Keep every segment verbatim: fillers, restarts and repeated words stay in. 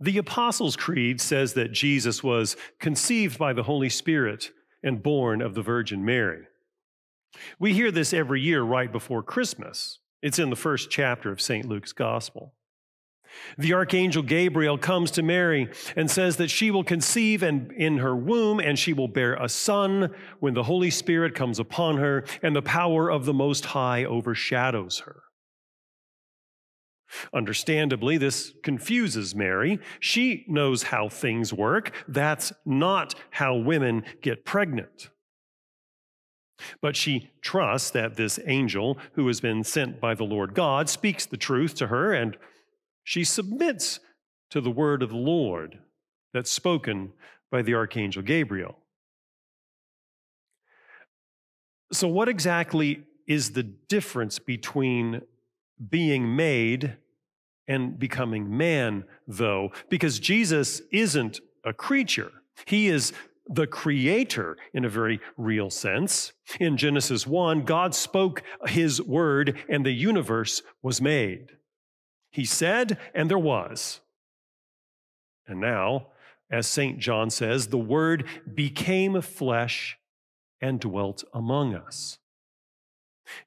The Apostles' Creed says that Jesus was conceived by the Holy Spirit and born of the Virgin Mary. We hear this every year right before Christmas. It's in the first chapter of Saint Luke's Gospel. The Archangel Gabriel comes to Mary and says that she will conceive and in her womb, and she will bear a son when the Holy Spirit comes upon her, and the power of the Most High overshadows her. Understandably, this confuses Mary. She knows how things work. That's not how women get pregnant. But she trusts that this angel, who has been sent by the Lord God, speaks the truth to her, and she submits to the word of the Lord that's spoken by the Archangel Gabriel. So what exactly is the difference between being made and becoming man, though? Because Jesus isn't a creature. He is the creator in a very real sense. In Genesis one, God spoke his word, and the universe was made. He said, and there was. And now, as Saint John says, the Word became flesh and dwelt among us.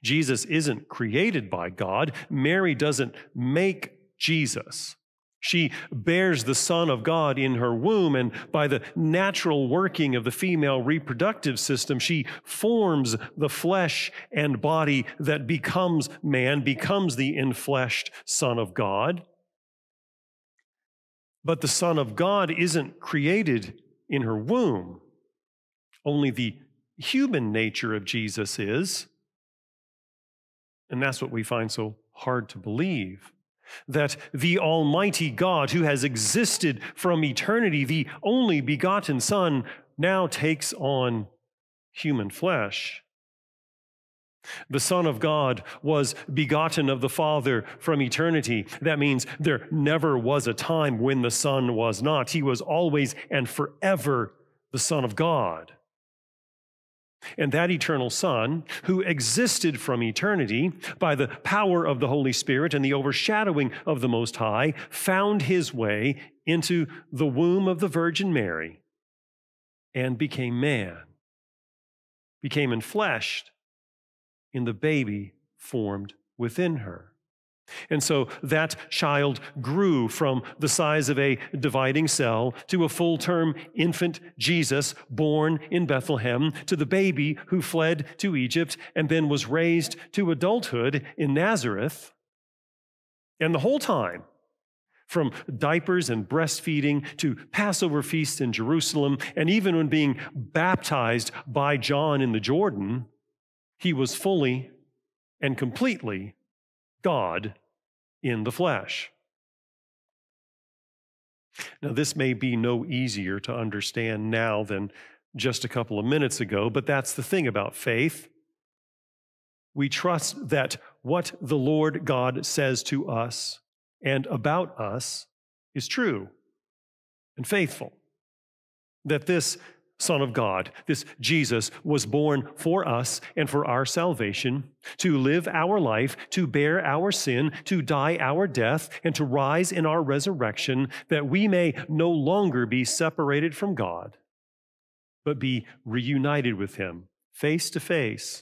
Jesus isn't created by God. Mary doesn't make Jesus. She bears the Son of God in her womb, and by the natural working of the female reproductive system, she forms the flesh and body that becomes man, becomes the enfleshed Son of God. But the Son of God isn't created in her womb. Only the human nature of Jesus is. And that's what we find so hard to believe. That the Almighty God, who has existed from eternity, the only begotten Son, now takes on human flesh. The Son of God was begotten of the Father from eternity. That means there never was a time when the Son was not. He was always and forever the Son of God. And that eternal Son, who existed from eternity by the power of the Holy Spirit and the overshadowing of the Most High, found his way into the womb of the Virgin Mary and became man, became enfleshed in the baby formed within her. And so that child grew from the size of a dividing cell to a full-term infant Jesus born in Bethlehem, to the baby who fled to Egypt and then was raised to adulthood in Nazareth. And the whole time, from diapers and breastfeeding to Passover feasts in Jerusalem, and even when being baptized by John in the Jordan, he was fully and completely God in the flesh. Now, this may be no easier to understand now than just a couple of minutes ago, but that's the thing about faith. We trust that what the Lord God says to us and about us is true and faithful, that this Son of God, this Jesus, was born for us and for our salvation, to live our life, to bear our sin, to die our death, and to rise in our resurrection, that we may no longer be separated from God, but be reunited with him face to face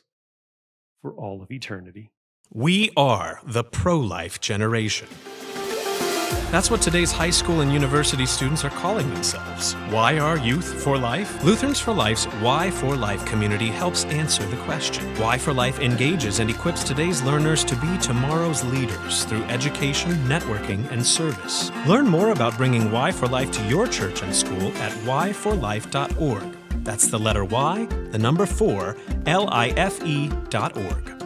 for all of eternity. We are the pro-life generation. That's what today's high school and university students are calling themselves. Why are Youth for Life? Lutherans for Life's Why for Life community helps answer the question. Why for Life engages and equips today's learners to be tomorrow's leaders through education, networking, and service. Learn more about bringing Why for Life to your church and school at why for life dot org. That's the letter Y, the number four, L I F E dot org.